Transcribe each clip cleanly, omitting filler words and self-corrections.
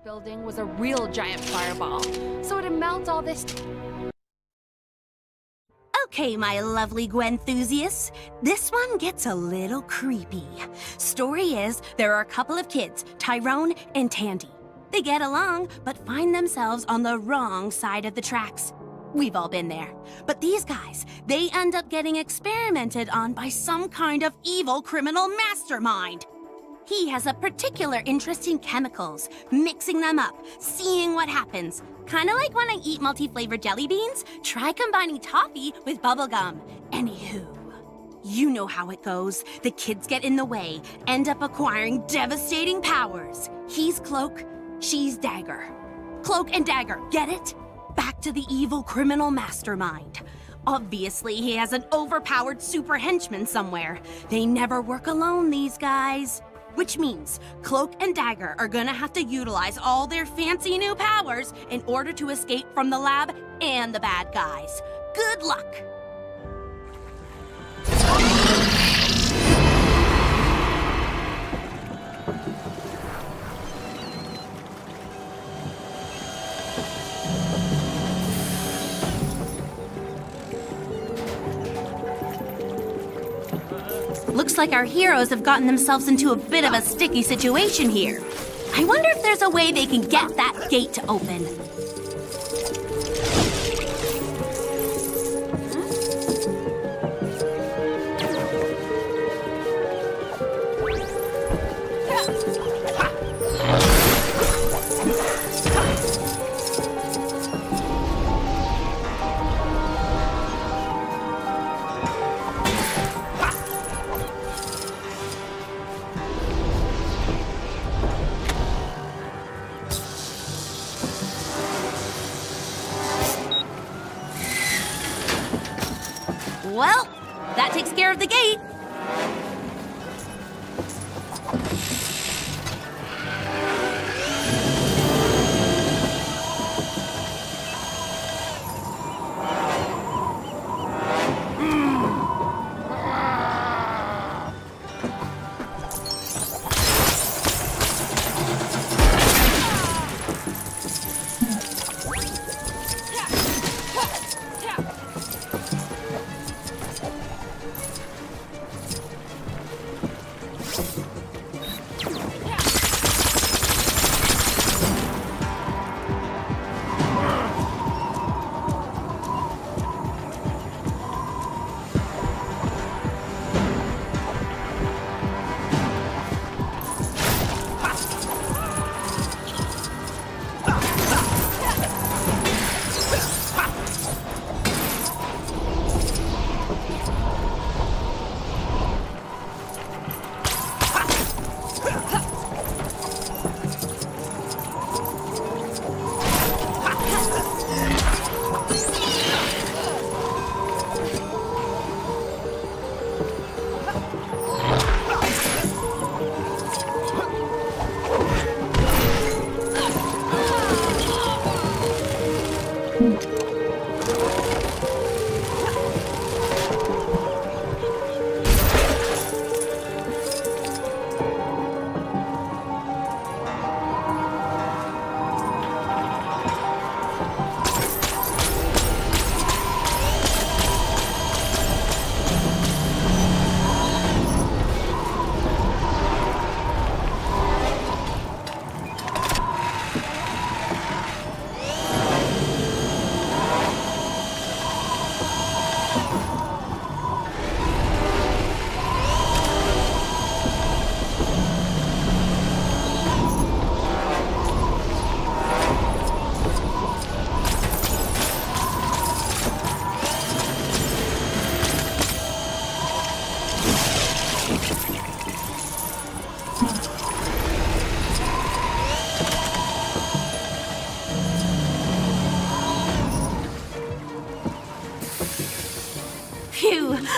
This building was a real giant fireball, so it'd melt all this. Okay, my lovely Gwenthusiasts, this one gets a little creepy. Story is, there are a couple of kids, Tyrone and Tandy. They get along, but find themselves on the wrong side of the tracks. We've all been there. But these guys, they end up getting experimented on by some kind of evil criminal mastermind. He has a particular interest in chemicals, mixing them up, seeing what happens. Kinda like when I eat multi-flavored jelly beans, try combining toffee with bubblegum. Anywho, you know how it goes. The kids get in the way, end up acquiring devastating powers. He's Cloak, she's Dagger. Cloak and Dagger, get it? Back to the evil criminal mastermind. Obviously, he has an overpowered super henchman somewhere. They never work alone, these guys. Which means Cloak and Dagger are gonna have to utilize all their fancy new powers in order to escape from the lab and the bad guys. Good luck! Looks like our heroes have gotten themselves into a bit of a sticky situation here. I wonder if there's a way they can get that gate to open. Well, that takes care of the gate.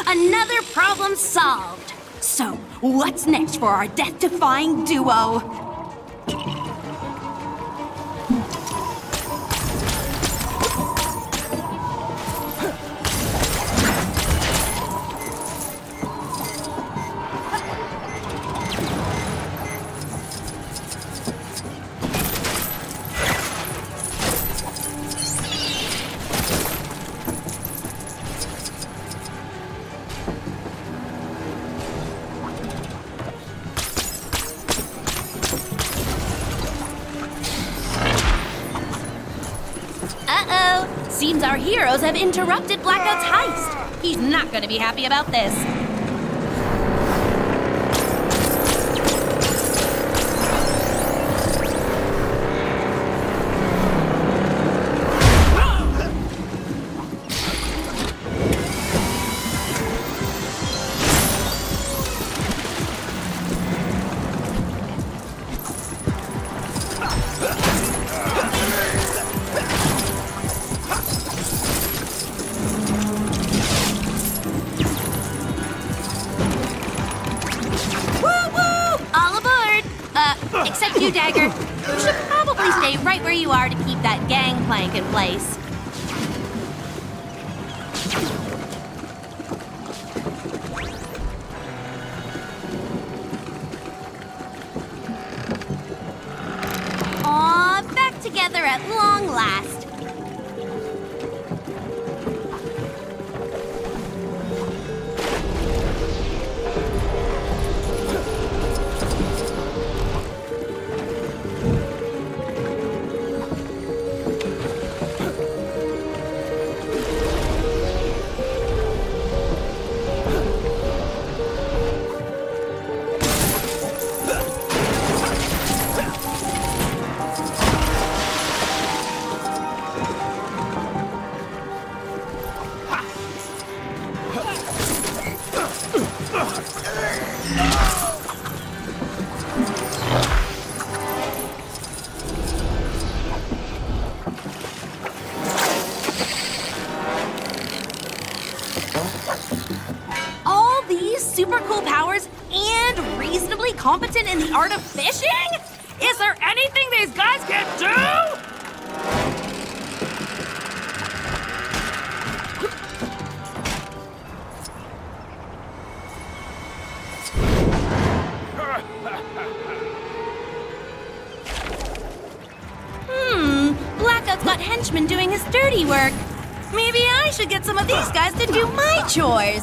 Another problem solved. So, what's next for our death-defying duo? Seems our heroes have interrupted Blackout's heist. He's not going to be happy about this. Dagger, you should probably stay right where you are to keep that gangplank in place. Aw, back together at long last. All these super cool powers and reasonably competent in the art of fishing? Is there anything these guys can do? Blackout's got henchmen doing his dirty work. Maybe I should get some of these guys to do my chores.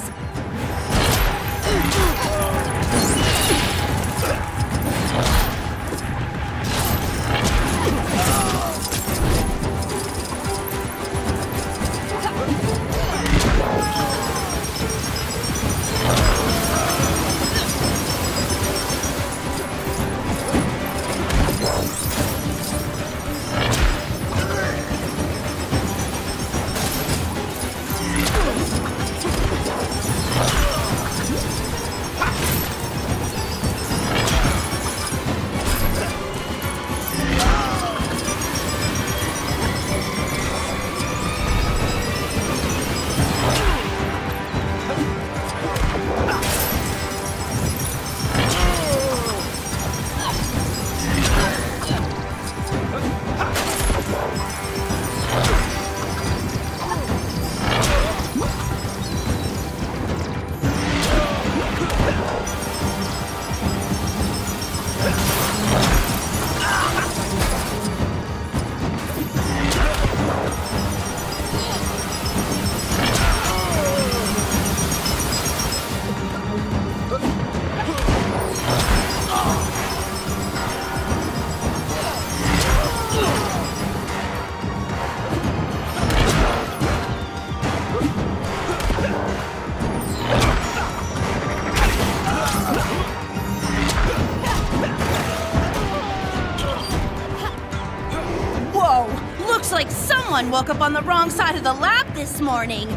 Like someone woke up on the wrong side of the lab this morning.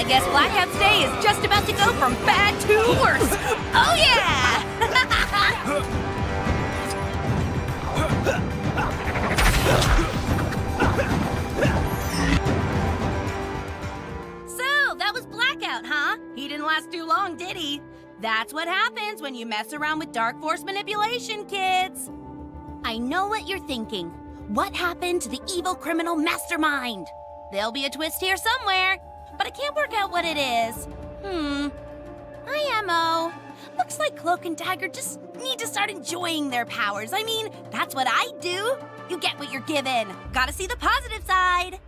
I guess Blackout's day is just about to go from bad to worse. Oh yeah! So, that was Blackout. Blackout, huh? He didn't last too long, did he? That's what happens when you mess around with Dark Force manipulation, kids. I know what you're thinking. What happened to the evil criminal mastermind? There'll be a twist here somewhere, but I can't work out what it is. Hi, M.O. Looks like Cloak and Dagger just need to start enjoying their powers. I mean, that's what I do. You get what you're given. Gotta see the positive side.